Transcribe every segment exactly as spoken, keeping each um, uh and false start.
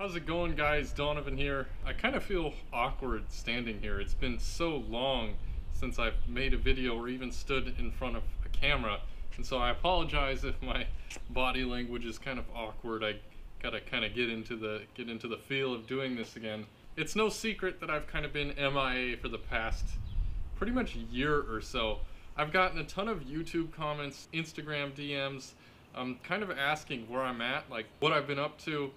How's it going, guys? Donovan here. I kind of feel awkward standing here. It's been so long since I've made a video or even stood in front of a camera, and so I apologize if my body language is kind of awkward. I gotta kind of get into the get into the feel of doing this again. It's no secret that I've kind of been M I A for the past pretty much year or so. I've gotten a ton of YouTube comments, Instagram D Ms, um, kind of asking where I'm at, like what I've been up to.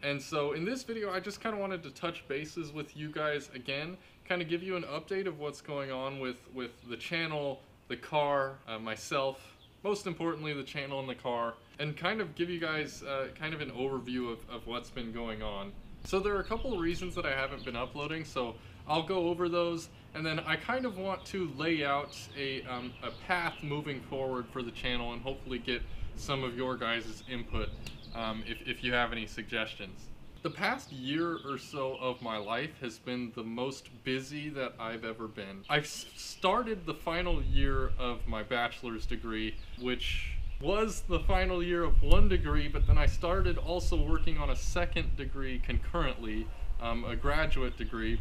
And so in this video, I just kind of wanted to touch bases with you guys again, kind of give you an update of what's going on with, with the channel, the car, uh, myself, most importantly, the channel and the car, and kind of give you guys uh, kind of an overview of, of what's been going on. So there are a couple of reasons that I haven't been uploading, so I'll go over those, and then I kind of want to lay out a, um, a path moving forward for the channel and hopefully get some of your guys' input. Um, if, if you have any suggestions. The past year or so of my life has been the most busy that I've ever been. I've started the final year of my bachelor's degree, which was the final year of one degree, but then I started also working on a second degree concurrently, um, a graduate degree,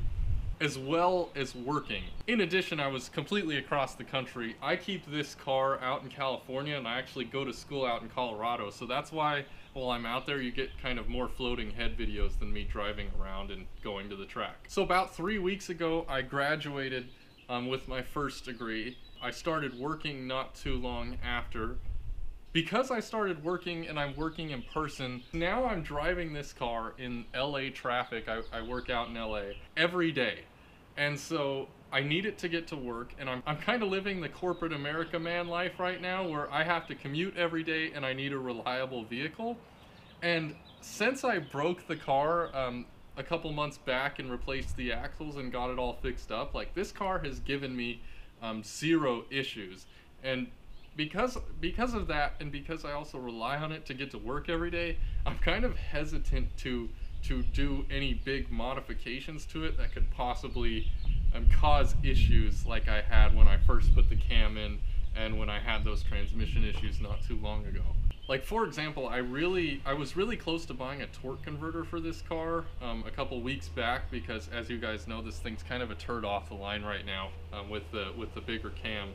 as well as working. In addition, I was completely across the country. I keep this car out in California, and I actually go to school out in Colorado, so that's why while I'm out there you get kind of more floating head videos than me driving around and going to the track. So about three weeks ago I graduated um, with my first degree. I started working not too long after. Because I started working and I'm working in person, now I'm driving this car in L A traffic. I, I work out in L A every day. And so I need it to get to work, and I'm, I'm kind of living the corporate America man life right now where I have to commute every day and I need a reliable vehicle. And since I broke the car um, a couple months back and replaced the axles and got it all fixed up, like this car has given me um, zero issues. And because, because of that, and because I also rely on it to get to work every day, I'm kind of hesitant to, to do any big modifications to it that could possibly Um, cause issues like I had when I first put the cam in and when I had those transmission issues not too long ago. Like, for example, I really I was really close to buying a torque converter for this car um, a couple weeks back, because as you guys know, this thing's kind of a turd off the line right now um, with the with the bigger cam,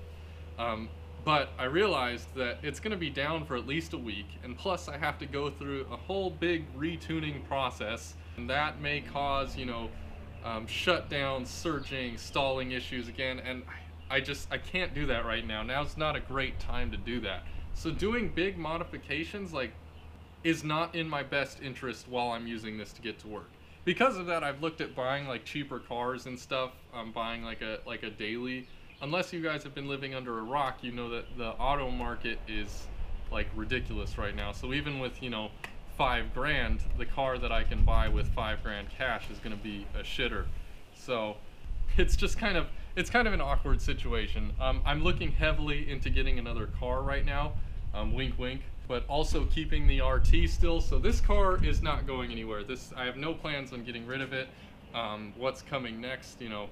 um, but I realized that it's gonna be down for at least a week, and plus I have to go through a whole big retuning process, and that may cause, you know, Um, shutdown, surging, stalling issues again, and I, I just I can't do that right now. Now's not a great time to do that. So doing big modifications like is not in my best interest while I'm using this to get to work. Because of that, I've looked at buying like cheaper cars and stuff. I'm buying like a like a daily. Unless you guys have been living under a rock, you know that the auto market is like ridiculous right now. So even with, you know, five grand, the car that I can buy with five grand cash is gonna be a shitter. So it's just kind of it's kind of an awkward situation. Um, I'm looking heavily into getting another car right now, um, wink wink, but also keeping the R T still. So this car is not going anywhere. This I have no plans on getting rid of it. Um, what's coming next, you know,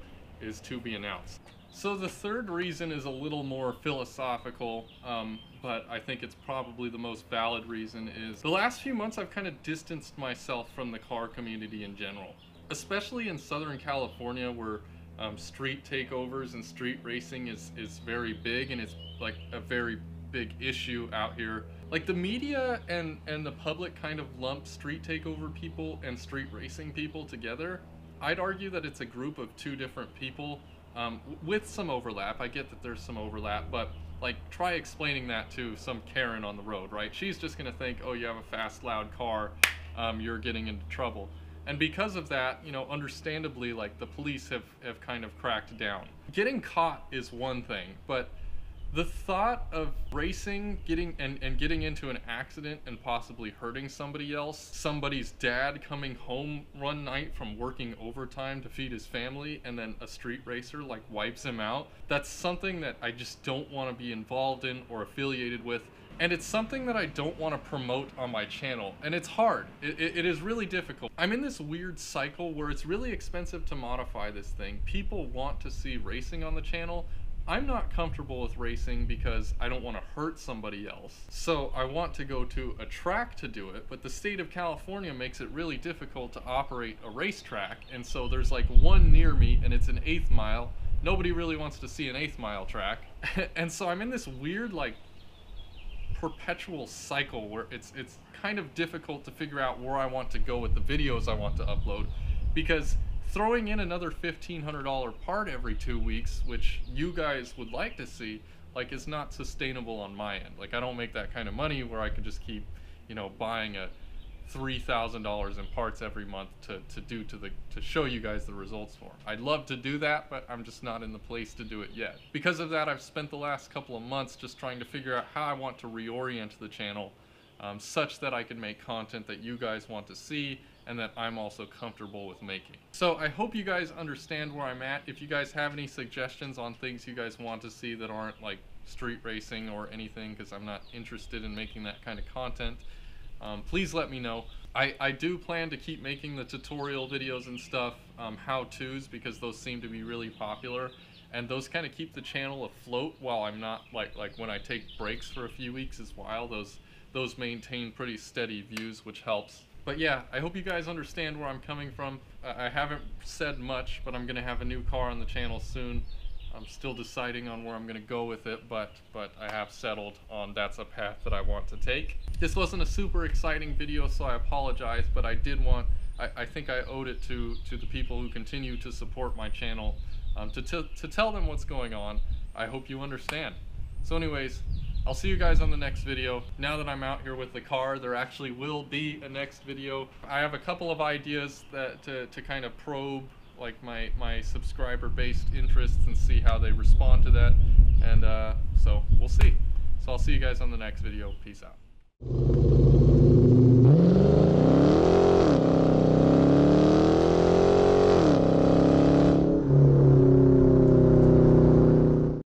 is to be announced. So the third reason is a little more philosophical, um, but I think it's probably the most valid reason is the last few months I've kind of distanced myself from the car community in general, especially in Southern California where um, street takeovers and street racing is, is very big, and it's like a very big issue out here. Like the media and, and the public kind of lump street takeover people and street racing people together. I'd argue that it's a group of two different people. Um, with some overlap. I get that there's some overlap, but like try explaining that to some Karen on the road, right? She's just gonna think, oh, you have a fast, loud car, um, you're getting into trouble. And because of that, you know, understandably, like the police have, have kind of cracked down. Getting caught is one thing, but the thought of racing, getting and, and getting into an accident and possibly hurting somebody else, somebody's dad coming home one night from working overtime to feed his family, and then a street racer like wipes him out, that's something that I just don't want to be involved in or affiliated with, and it's something that I don't want to promote on my channel, and it's hard. It, it, it is really difficult. I'm in this weird cycle where it's really expensive to modify this thing. People want to see racing on the channel. I'm not comfortable with racing because I don't want to hurt somebody else. So I want to go to a track to do it, but the state of California makes it really difficult to operate a racetrack. And so there's like one near me and it's an eighth mile. Nobody really wants to see an eighth mile track. And so I'm in this weird like perpetual cycle where it's, it's kind of difficult to figure out where I want to go with the videos I want to upload, because throwing in another fifteen hundred dollar part every two weeks, which you guys would like to see, like is not sustainable on my end. Like I don't make that kind of money where I could just keep, you know, buying a three thousand dollars in parts every month to, to do to the to show you guys the results for. I'd love to do that, but I'm just not in the place to do it yet. Because of that, I've spent the last couple of months just trying to figure out how I want to reorient the channel um, such that I can make content that you guys want to see and that I'm also comfortable with making. So I hope you guys understand where I'm at. If you guys have any suggestions on things you guys want to see that aren't like street racing or anything, because I'm not interested in making that kind of content, Um, please let me know. I, I do plan to keep making the tutorial videos and stuff, um, how-tos, because those seem to be really popular. And those kind of keep the channel afloat while I'm not, like, like when I take breaks for a few weeks as well, those, those maintain pretty steady views, which helps. But yeah, I hope you guys understand where I'm coming from. Uh, I haven't said much, but I'm going to have a new car on the channel soon. I'm still deciding on where I'm going to go with it, but but I have settled on that's a path that I want to take. This wasn't a super exciting video, so I apologize, but I did want, I, I think I owed it to, to the people who continue to support my channel um, to, to, to tell them what's going on. I hope you understand. So anyways, I'll see you guys on the next video. Now that I'm out here with the car, there actually will be a next video. I have a couple of ideas that to, to kind of probe like my, my subscriber-based interests and see how they respond to that. And uh, so we'll see. So I'll see you guys on the next video. Peace out.